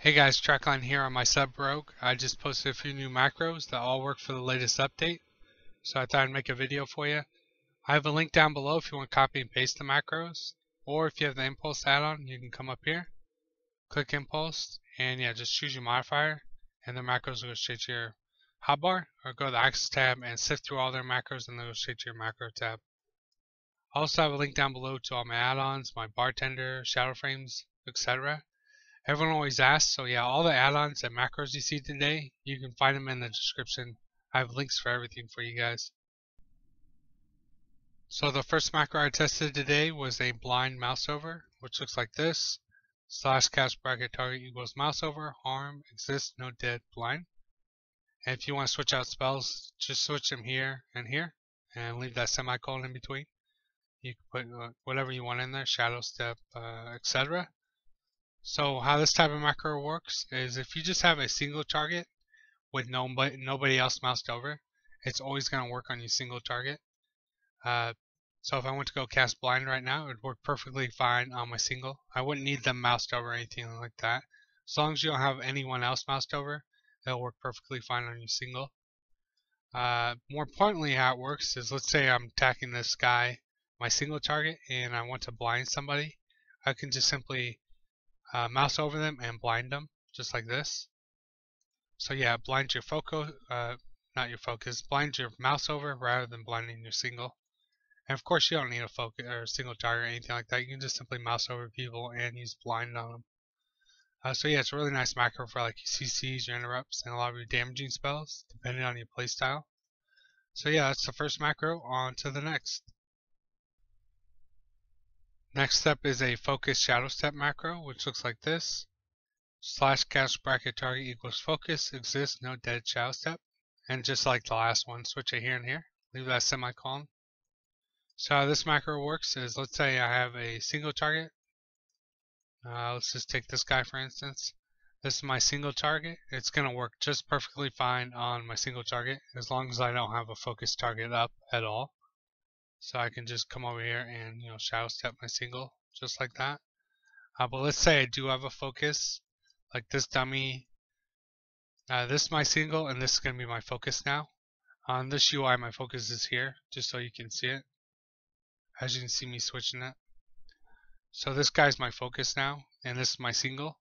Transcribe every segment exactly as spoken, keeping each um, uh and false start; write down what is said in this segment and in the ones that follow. Hey guys, Trackline here on my sub broke. I just posted a few new macros that all work for the latest update, so I thought I'd make a video for you. I have a link down below if you want to copy and paste the macros, or if you have the Impulse add-on, you can come up here, click Impulse, and yeah, just choose your modifier, and the macros will go straight to your hotbar, or go to the Access tab and sift through all their macros and they'll go straight to your macro tab. I also have a link down below to all my add-ons, my Bartender, Shadow Frames, et cetera. Everyone always asks, so yeah, all the add-ons and macros you see today, you can find them in the description. I have links for everything for you guys. So the first macro I tested today was a blind mouse over, which looks like this. Slash cast bracket target equals mouse over, harm, exist, no dead, blind. And if you want to switch out spells, just switch them here and here, and leave that semicolon in between. You can put whatever you want in there, Shadowstep, uh, et cetera. So how this type of macro works is if you just have a single target with no, nobody else moused over, it's always going to work on your single target. Uh, so if I went to go cast blind right now, it would work perfectly fine on my single. I wouldn't need them moused over or anything like that. As long as you don't have anyone else moused over, it'll work perfectly fine on your single. Uh, more importantly, how it works is, let's say I'm attacking this guy, my single target, and I want to blind somebody. I can just simply Uh, mouse over them and blind them, just like this. So yeah, blind your focus, uh, not your focus, blind your mouse over rather than blinding your single. And of course you don't need a focus or a single target or anything like that. You can just simply mouse over people and use blind on them. Uh, so yeah, it's a really nice macro for like your C Cs, your interrupts, and a lot of your damaging spells, depending on your playstyle. So yeah, that's the first macro. On to the next. Next up is a focus Shadowstep macro, which looks like this. Slash cast bracket target equals focus, exists, no dead, Shadowstep. And just like the last one, switch it here and here. Leave that semicolon. So how this macro works is, let's say I have a single target. Uh, let's just take this guy for instance. This is my single target. It's going to work just perfectly fine on my single target as long as I don't have a focus target up at all. So I can just come over here and, you know, shadow step my single just like that. Uh, but let's say I do have a focus, like this dummy. Uh, this is my single, and this is going to be my focus now. On this U I, my focus is here, just so you can see it. As you can see me switching it. So this guy's my focus now, and this is my single.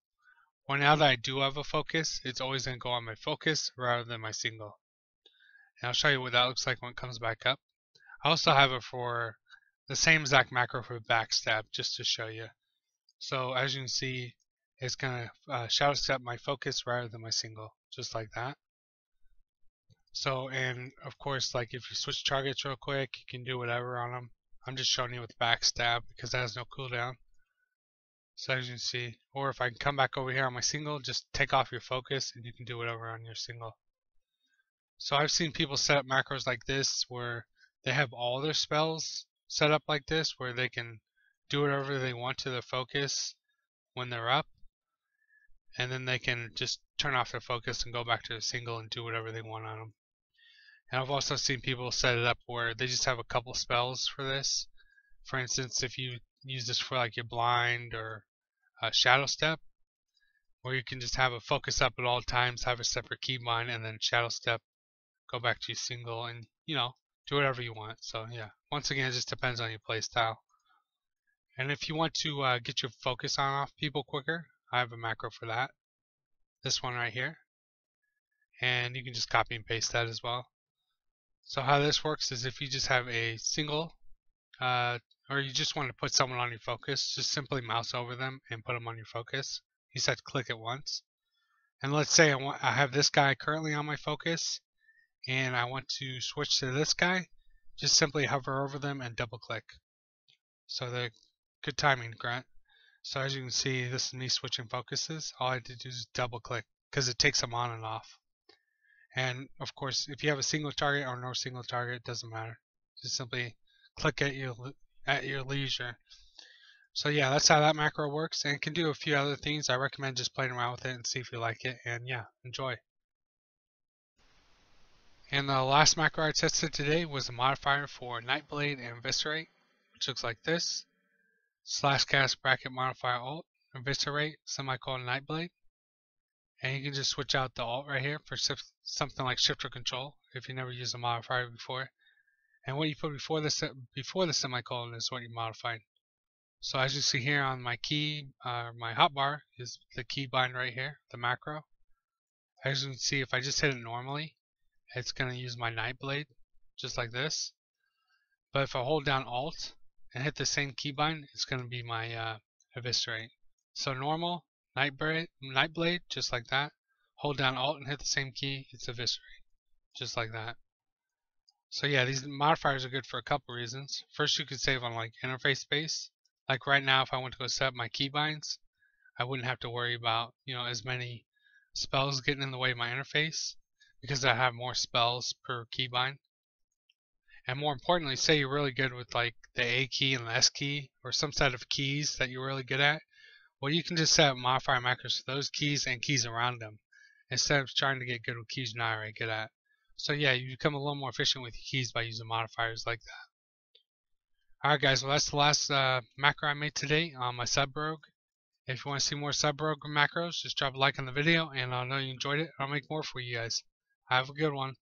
Well, now that I do have a focus, it's always going to go on my focus rather than my single. And I'll show you what that looks like when it comes back up. I also have it for the same exact macro for Backstab, just to show you. So as you can see, it's going to uh, shadow step my focus rather than my single, just like that. So, and of course, like if you switch targets real quick, you can do whatever on them. I'm just showing you with Backstab because that has no cooldown. So as you can see, or if I can come back over here on my single, just take off your focus and you can do whatever on your single. So I've seen people set up macros like this where they have all their spells set up like this, where they can do whatever they want to their focus when they're up, and then they can just turn off their focus and go back to their single and do whatever they want on them. And I've also seen people set it up where they just have a couple spells for this. For instance, if you use this for like your blind or a shadow step, where you can just have a focus up at all times, have a separate keybind, and then shadow step, go back to your single, and you know, do whatever you want. So yeah, once again, it just depends on your playstyle. And if you want to uh, get your focus on off people quicker, I have a macro for that. This one right here. And you can just copy and paste that as well. So how this works is if you just have a single, uh, or you just want to put someone on your focus, just simply mouse over them and put them on your focus. You just have to click it once. And let's say I, want, I have this guy currently on my focus, and I want to switch to this guy, just simply hover over them and double click. So the good timing, Grunt. So as you can see, this is me switching focuses. All I had to do is double click because it takes them on and off. And of course, if you have a single target or no single target, it doesn't matter. Just simply click at your, at your leisure. So yeah, that's how that macro works, and it can do a few other things. I recommend just playing around with it and see if you like it, and yeah, enjoy. And the last macro I tested today was a modifier for Nightblade and Eviscerate, which looks like this. Slash cast bracket modifier alt, Eviscerate, semicolon Nightblade. And you can just switch out the alt right here for something like shift or control if you never used a modifier before. And what you put before the, before the semicolon is what you modified. So as you see here on my key, uh, my hotbar is the key bind right here, the macro. As you can see, if I just hit it normally, it's going to use my Nightblade, just like this. But if I hold down Alt and hit the same keybind, it's going to be my uh, Eviscerate. So normal, Nightblade, Nightblade, just like that. Hold down Alt and hit the same key, it's Eviscerate, just like that. So yeah, these modifiers are good for a couple reasons. First, you could save on like interface space. Like right now, if I want to go set up my keybinds, I wouldn't have to worry about, you know, as many spells getting in the way of my interface, because I have more spells per keybind. And more importantly, say you're really good with like the A key and the S key, or some set of keys that you're really good at, well, you can just set up modifier macros for those keys and keys around them, instead of trying to get good with keys you're not already good at. So yeah, you become a little more efficient with your keys by using modifiers like that. Alright guys, well that's the last uh, macro I made today on my sub-rogue. If you want to see more sub-rogue macros, just drop a like on the video, and I'll know you enjoyed it. I'll make more for you guys. Have a good one.